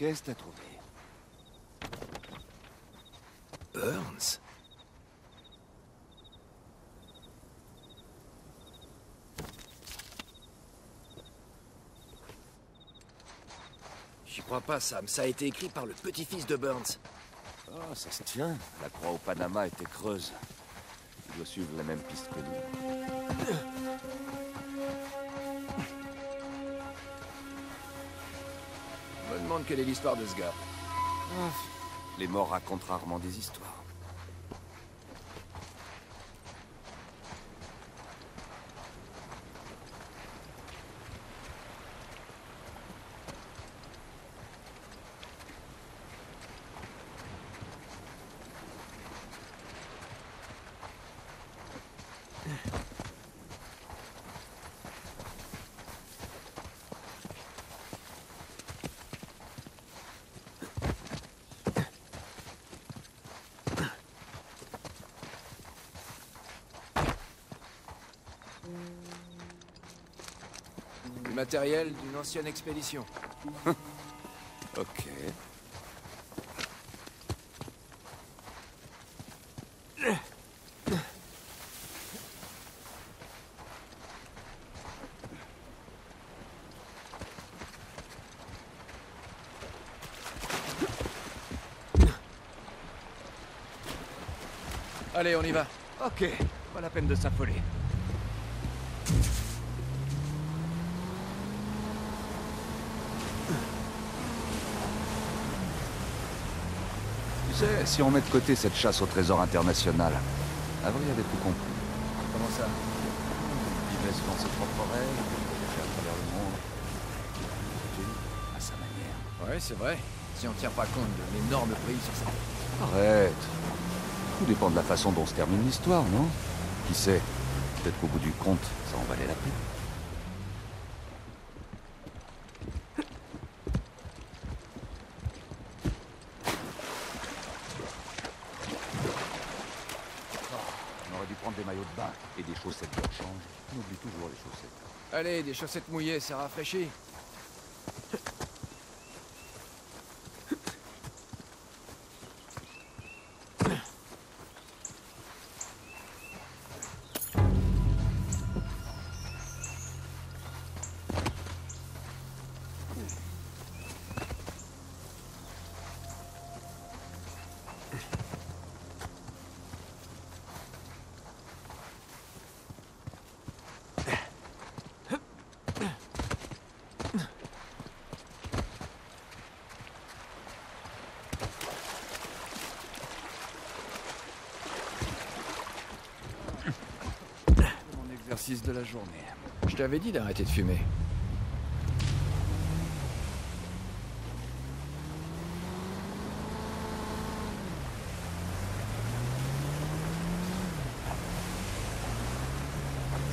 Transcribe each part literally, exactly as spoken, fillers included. Qu'est-ce que t'as trouvé? Burns? J'y crois pas, Sam. Ça a été écrit par le petit-fils de Burns. Oh, ça se tient. La croix au Panama était creuse. Il doit suivre la même piste que nous. Je me demande quelle est l'histoire de ce gars. Ah. Les morts racontent rarement des histoires. Matériel d'une ancienne expédition. Ok. Allez, on y va. Ok, pas la peine de s'affoler. Si on met de côté cette chasse au trésor international, Avery avait tout compris. Comment ça? Il vivait dans ses propres rêves, il voulait faire travers le monde. À sa manière. Ouais, c'est vrai. Si on tient pas compte de l'énorme prix sur ça. Arrête. Tout dépend de la façon dont se termine l'histoire, non? Qui sait? Peut-être qu'au bout du compte, ça en valait la peine. Chaussettes de rechange, on oublie toujours les chaussettes. Allez, des chaussettes mouillées, ça rafraîchit. De la journée. Je t'avais dit d'arrêter de fumer.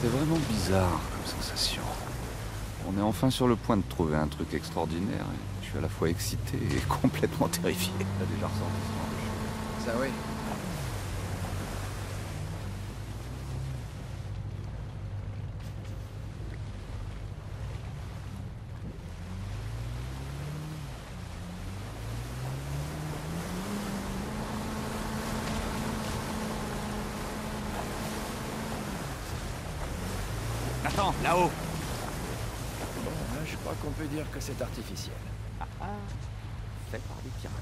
C'est vraiment bizarre comme sensation. On est enfin sur le point de trouver un truc extraordinaire et je suis à la fois excité et complètement terrifié. T'as déjà ressenti ça? Ça oui. Attends, là-haut. Bon, là, je crois qu'on peut dire que c'est artificiel. Ah ah, fait par des pirates.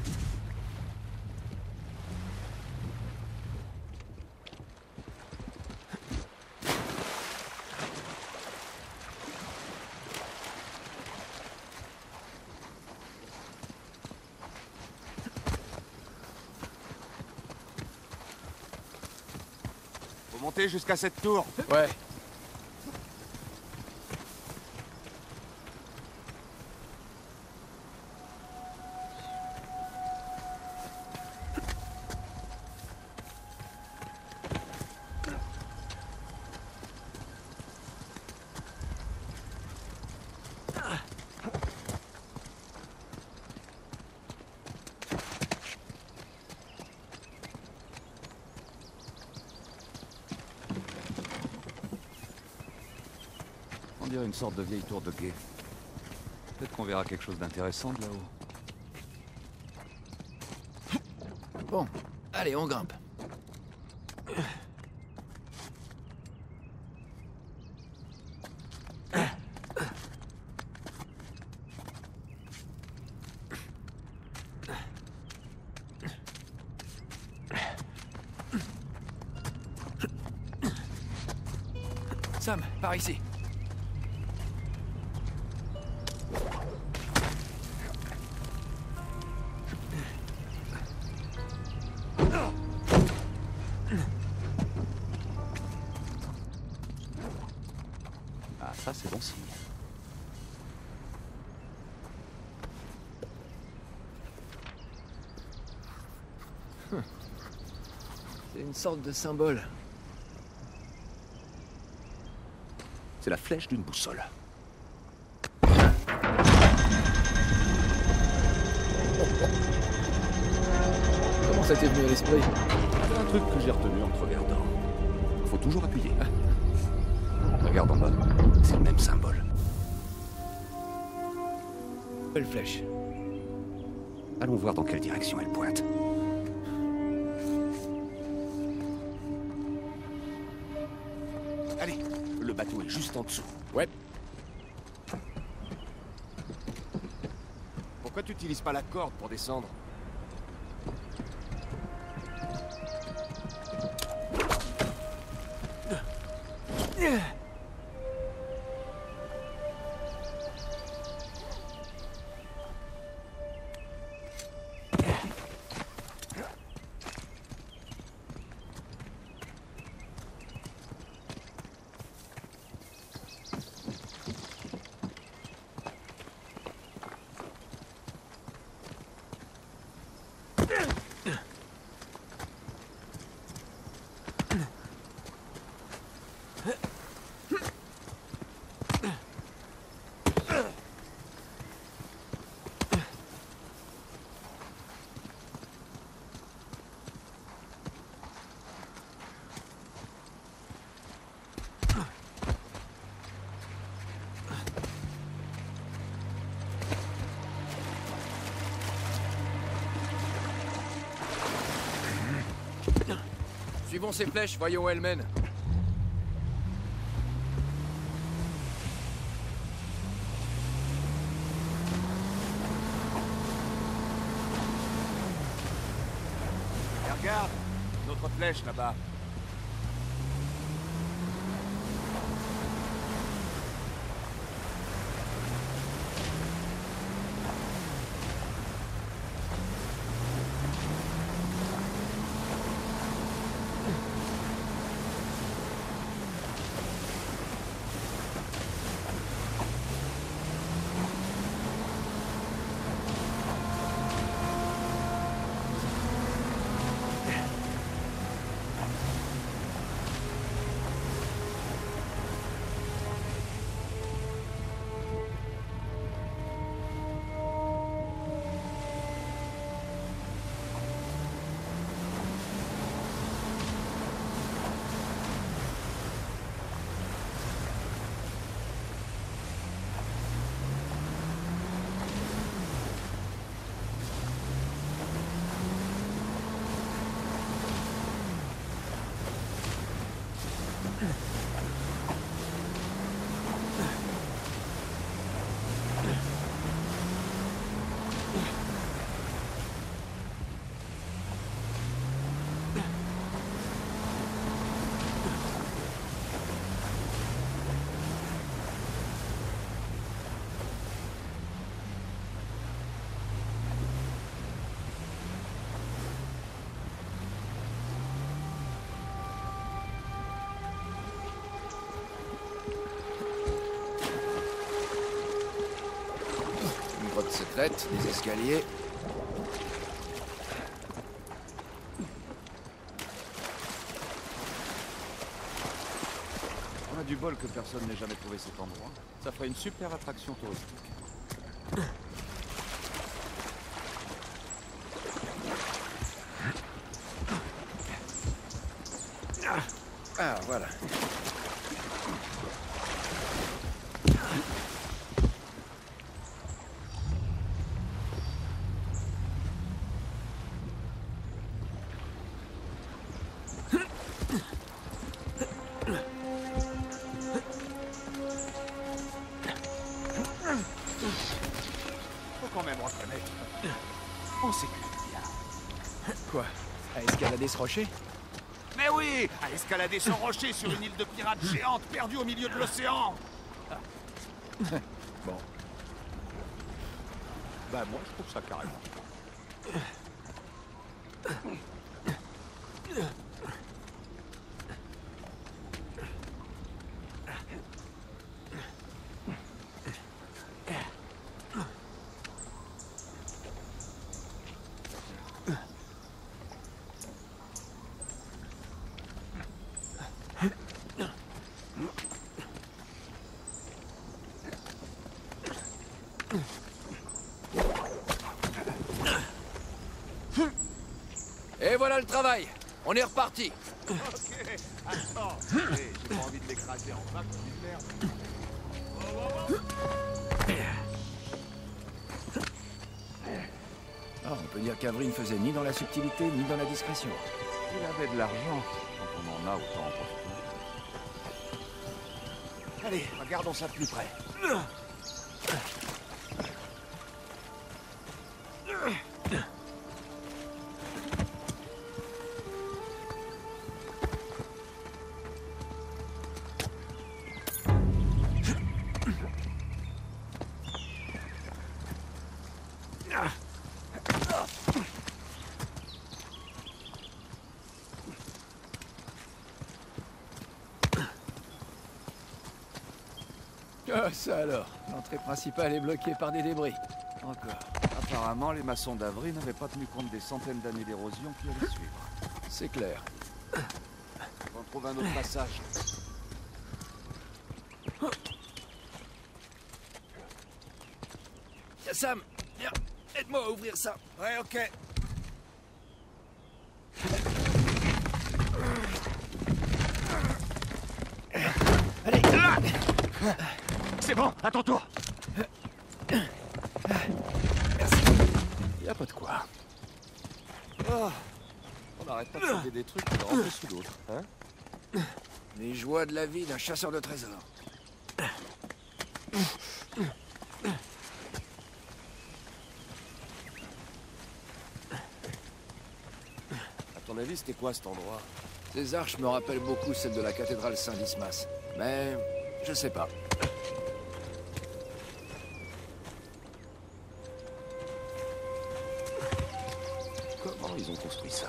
Faut monter jusqu'à cette tour. Ouais. Une sorte de vieille tour de guet. Peut-être qu'on verra quelque chose d'intéressant de là-haut. Bon, allez, on grimpe. Sam, par ici. Ah, ça c'est bon signe. Hum. C'est une sorte de symbole. C'est la flèche d'une boussole. Oh, oh. Comment ça t'est venu à l'esprit? C'est un truc que j'ai retenu en te regardant. Faut toujours appuyer. Regarde en bas, c'est le même symbole. Belle flèche. Allons voir dans quelle direction elle pointe. Le bateau est juste en dessous. Ouais. Pourquoi tu n'utilises pas la corde pour descendre? Suivons ces flèches, voyons où elles mènent. Et regarde, notre flèche là-bas. Secrète, des escaliers. On a du bol que personne n'ait jamais trouvé cet endroit. Ça ferait une super attraction touristique. Ah, voilà. sécurité. Quoi? À escalader ce rocher? Mais oui! À escalader ce rocher sur une île de pirates géante perdue au milieu de l'océan! Bon. Bah moi je trouve ça carrément. Et voilà le travail, on est reparti. Ok, attends, j'ai pas envie de l'écraser en bas, petite merde. Oh, oh, oh. Ah, on peut dire qu'Avery ne faisait ni dans la subtilité, ni dans la discrétion. Il avait de l'argent, quand on en a, autant en profiter. Allez, regardons ça de plus près. Ça alors, l'entrée principale est bloquée par des débris. Encore. Apparemment, les maçons d'Avery n'avaient pas tenu compte des centaines d'années d'érosion qui allaient suivre. C'est clair. On trouve un autre passage. Sam, viens, aide-moi à ouvrir ça. Ouais, ok. Allez, ah! C'est bon, à ton tour. Merci. Y a pas de quoi. Oh, on n'arrête pas de trouver des trucs qui rentrent sous l'autre, hein? Les joies de la vie d'un chasseur de trésors. À ton avis, c'était quoi cet endroit? Ces arches me rappellent beaucoup celles de la cathédrale Saint-Dismas, mais je sais pas. Ils ont construit ça.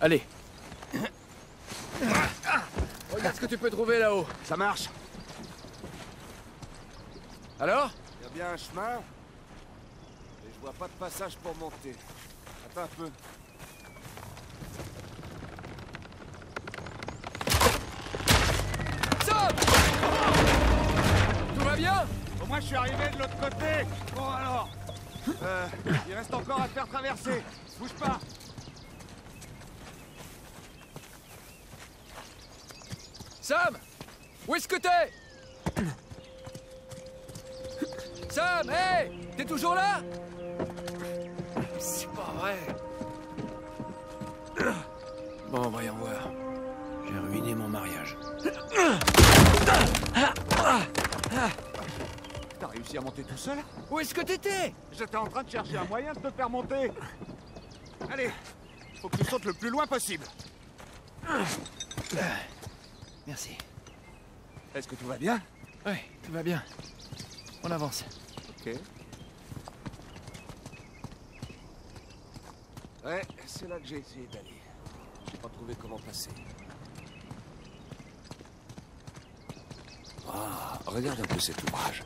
Allez. Regarde ce que tu peux trouver là-haut. Ça marche. Alors? Il y a bien un chemin. Et je vois pas de passage pour monter. Attends un peu. Au moins je suis arrivé de l'autre côté. Bon alors, euh, il reste encore à te faire traverser. Bouge pas. Sam, où est-ce que t'es? Sam, hey, t'es toujours là? C'est pas vrai. Bon, voyons voir. J'ai ruiné mon mariage. T'as réussi à monter tout seul? Où est-ce que t'étais? J'étais en train de chercher un moyen de te faire monter. Allez, faut que tu sautes le plus loin possible. Merci. Est-ce que tout va bien? Oui, tout va bien. On avance. Ok. Ouais, c'est là que j'ai essayé d'aller. J'ai pas trouvé comment passer. Ah, regarde un peu cet ouvrage.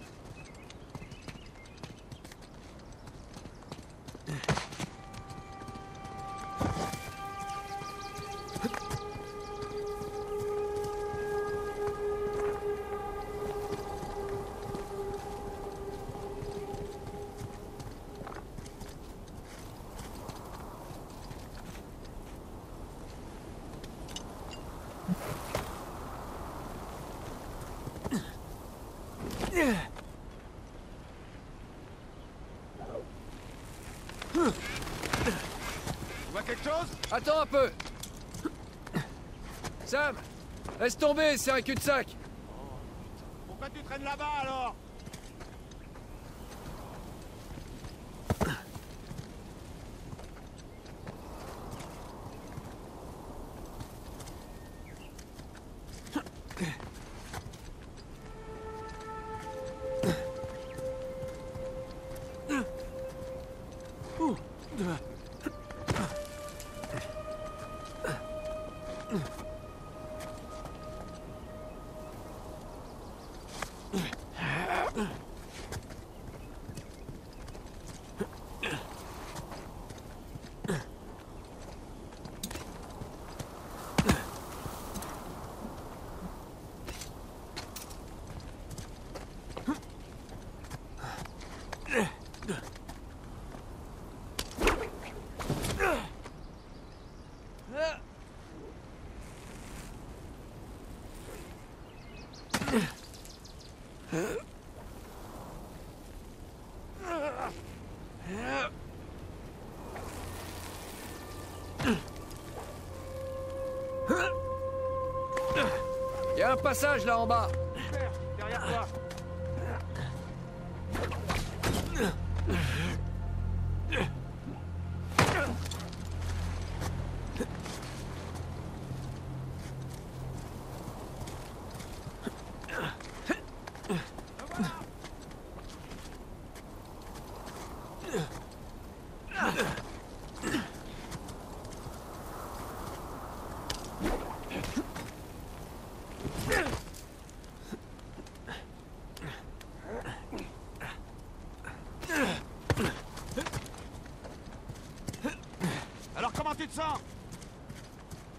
Attends un peu! Sam! Laisse tomber, c'est un cul-de-sac! Pourquoi tu traînes là-bas alors? Il y a un passage là en bas. Super, derrière toi.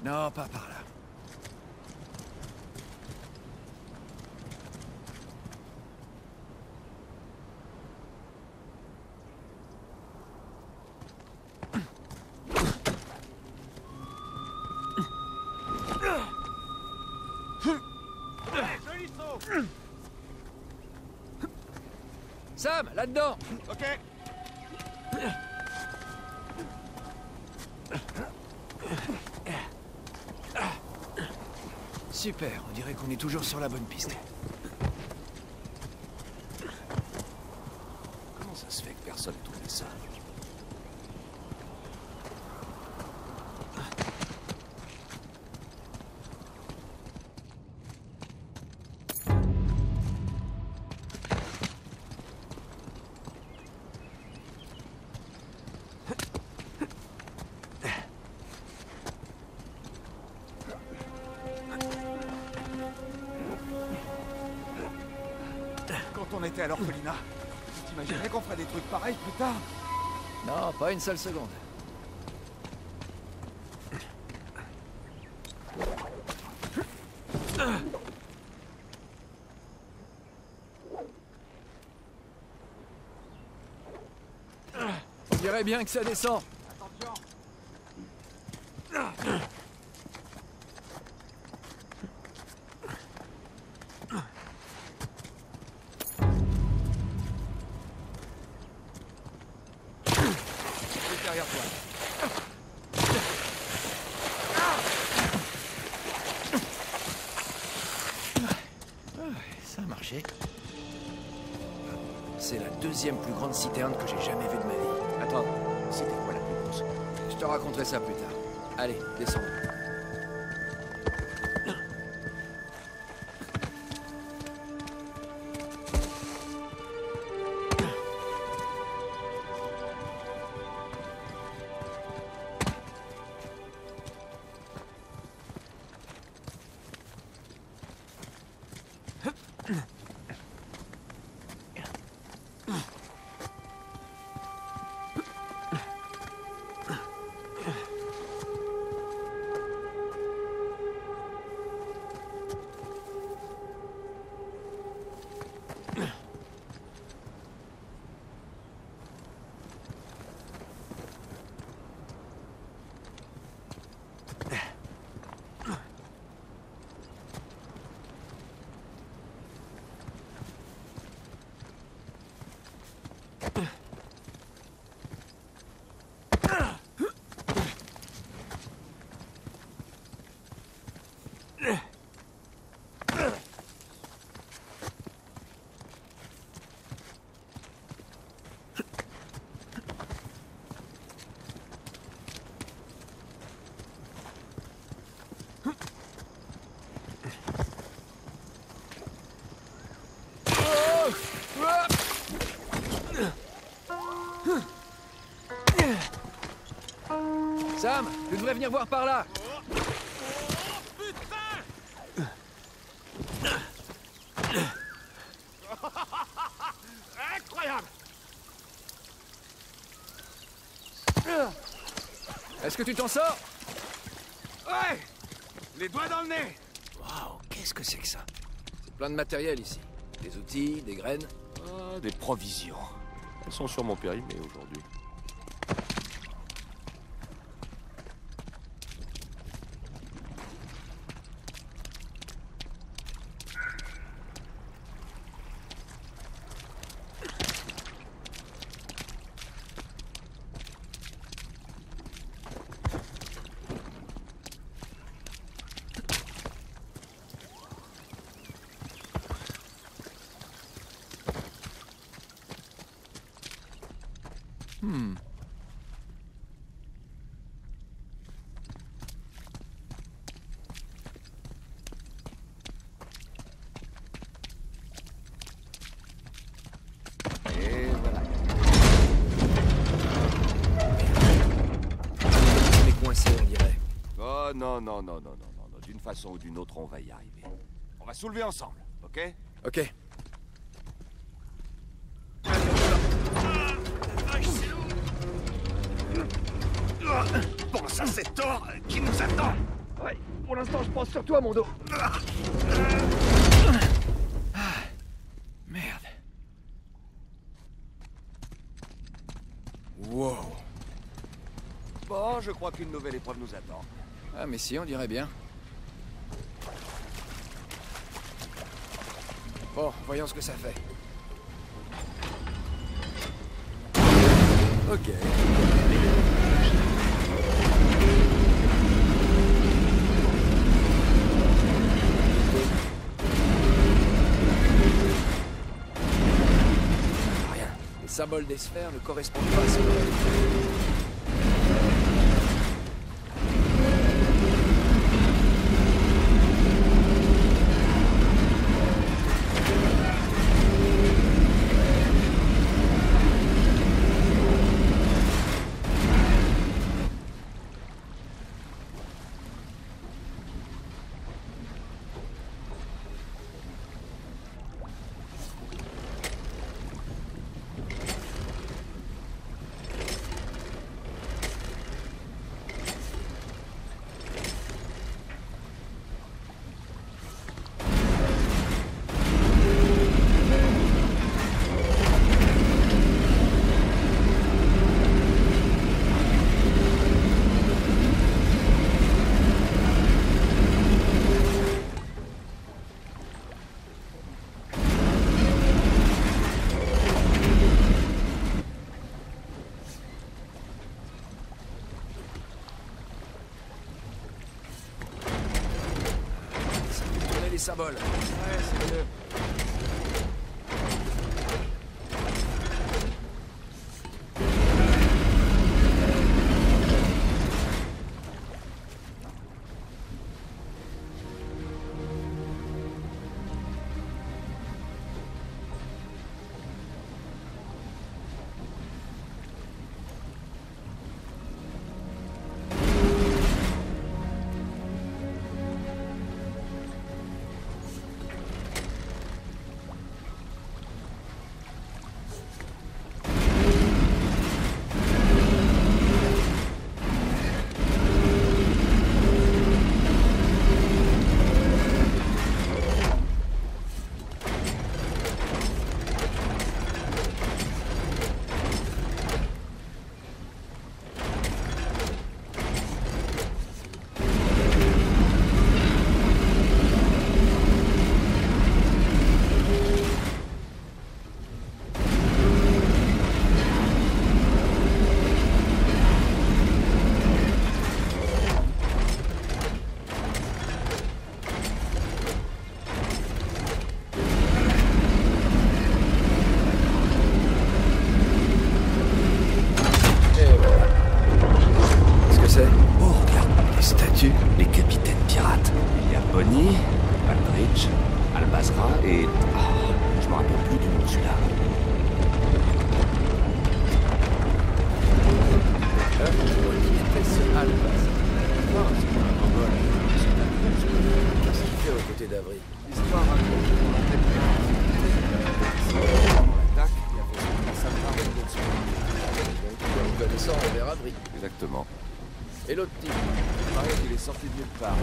Non, pas par là. Joli saut. Sam, là-dedans. Ok. Super, on dirait qu'on est toujours sur la bonne piste. Comment ça se fait que personne ne tournait ça? Alors, Colina, t'imaginerais qu'on ferait des trucs pareils plus tard? Non, pas une seule seconde. On dirait bien que ça descend. Plus grande citerne que j'ai jamais vue de ma vie. Attends, c'était quoi la plus grosse? Je te raconterai ça plus tard. Allez, descends. devrait venir voir par là. Oh, putain! Incroyable! Est-ce que tu t'en sors? Ouais! Les doigts dans le nez! Waouh, qu'est-ce que c'est que ça? C'est plein de matériel ici. Des outils, des graines... Ah, des provisions. Elles sont sur mon périmètre aujourd'hui. Hmm. Et voilà. On est coincé, on dirait. Oh non, non, non, non, non, non, non. D'une façon ou d'une autre, on va y arriver. On va soulever ensemble, ok? Ok. Pense à cet or qui nous attend. Ouais, pour l'instant, je pense sur toi, mon dos. Ah, merde. Wow. Bon, je crois qu'une nouvelle épreuve nous attend. Ah, mais si, on dirait bien. Bon, voyons ce que ça fait. Ok. Le symbole des sphères ne correspond pas à ce symbole. Ouais, c'est le... Alba. Et l'autre type, il paraît qu'il est sorti de nulle part.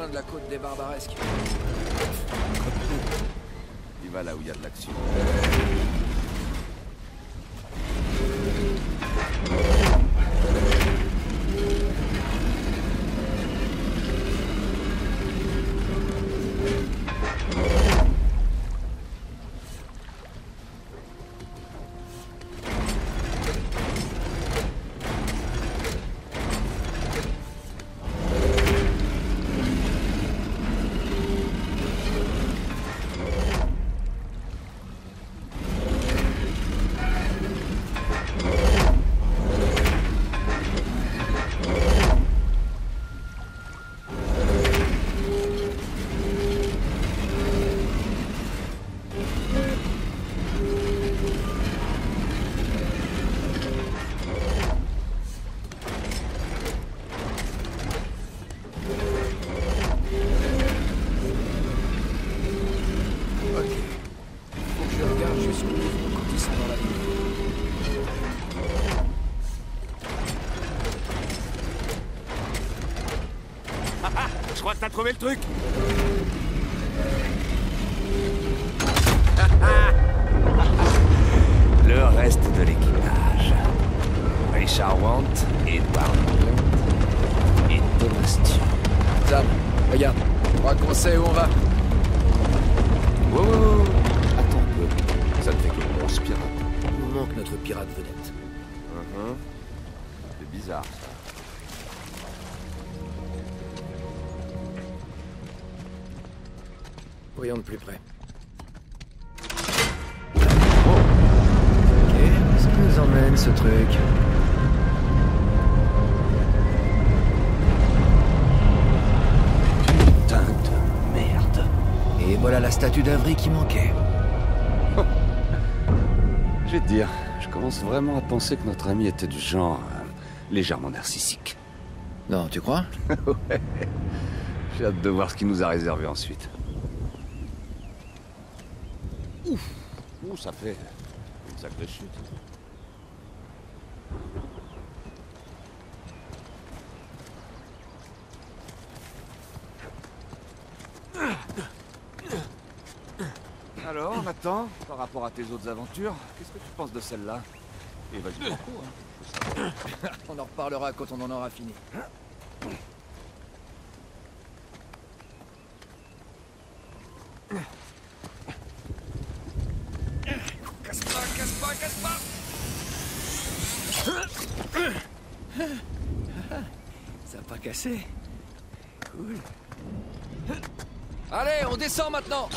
De la côte des barbaresques. Il va là où il y a de l'action. T'as trouvé le truc? Le reste de l'équipage. Richard Want, Edward Wandt et Domastion. Sam, regarde, on sait où on va. Oh, oh, oh. Attends un peu, ça ne fait que onze pirates. Il nous manque notre pirate vedette. Uh-huh. C'est bizarre ça. Voyons de plus près. Oh. Ok, ça nous emmène ce truc. Putain de merde. Et voilà la statue d'Avery qui manquait. Oh. Je vais te dire, je commence vraiment à penser que notre ami était du genre euh, légèrement narcissique. Non, tu crois? Ouais. J'ai hâte de voir ce qu'il nous a réservé ensuite. Ouf, ouh, ça fait une sacrée chute. Alors, Nathan, par rapport à tes autres aventures, qu'est-ce que tu penses de celle-là? Et vas-y, prends coup, hein. On en reparlera quand on en aura fini. Casse pas, casse pas, casse pas. Ça n'a pas cassé. Cool. Allez, on descend maintenant.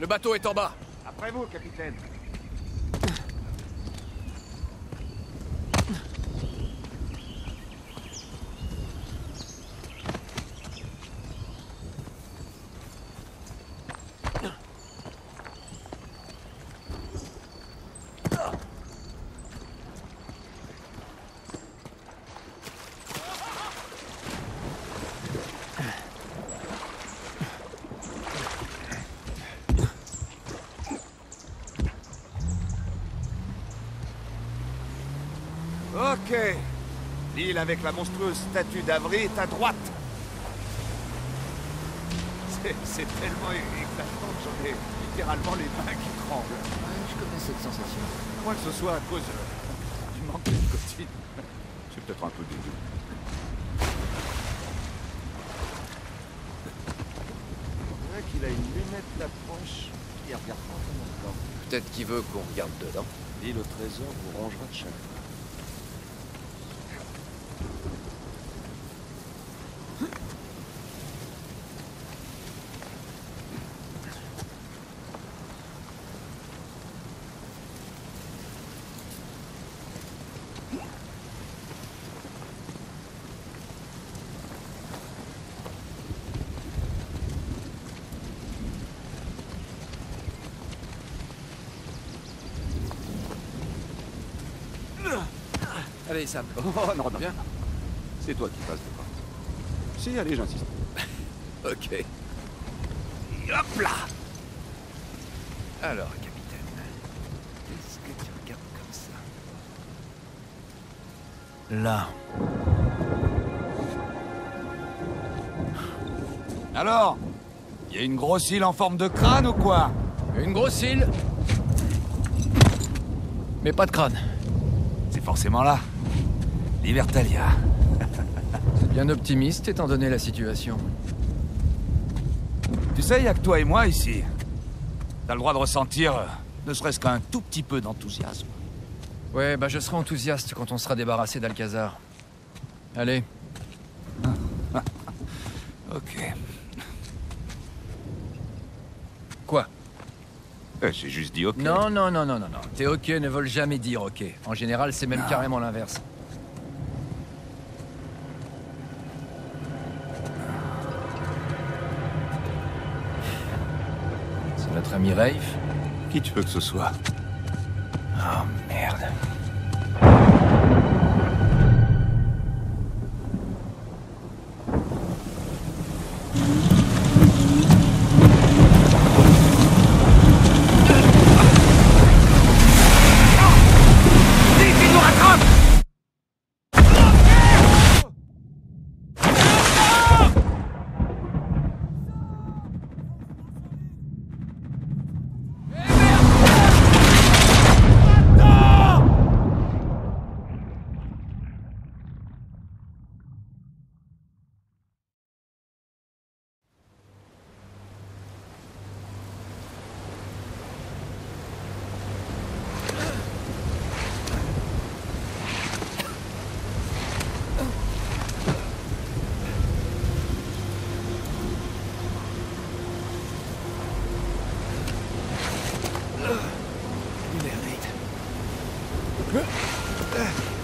Le bateau est en bas. Après vous, capitaine. Ok. L'île avec la monstrueuse statue d'Avery est à droite. C'est tellement exaltant que j'en ai littéralement les mains qui tremblent. Ouais, je connais cette sensation. Quoi que ce soit à cause euh, du manque de nicotine. C'est peut-être un peu dégueu. On dirait qu'il a une lunette d'approche qui regarde pas vraiment dedans. Peut-être qu'il veut qu'on regarde dedans. L'île au trésor vous rangera de chacun. Allez, Sam. Oh non, non. C'est toi qui passes devant. Si, allez, j'insiste. Ok. Hop là. Alors, capitaine, est-ce que tu regardes comme ça? Là. Alors, il y a une grosse île en forme de crâne ou quoi? Une grosse île, mais pas de crâne. C'est forcément là. Libertalia. C'est bien optimiste, étant donné la situation. Tu sais, il n'y a que toi et moi ici. T'as le droit de ressentir, euh, ne serait-ce qu'un tout petit peu d'enthousiasme. Ouais, bah je serai enthousiaste quand on sera débarrassé d'Alcazar. Allez. Ok. Quoi? Eh, j'ai juste dit ok. Non, non, non, non, non, non. Tes ok ne veulent jamais dire ok. En général, c'est même non. Carrément l'inverse. Notre ami Rafe? Qui tu veux que ce soit? Oh merde. Ugh.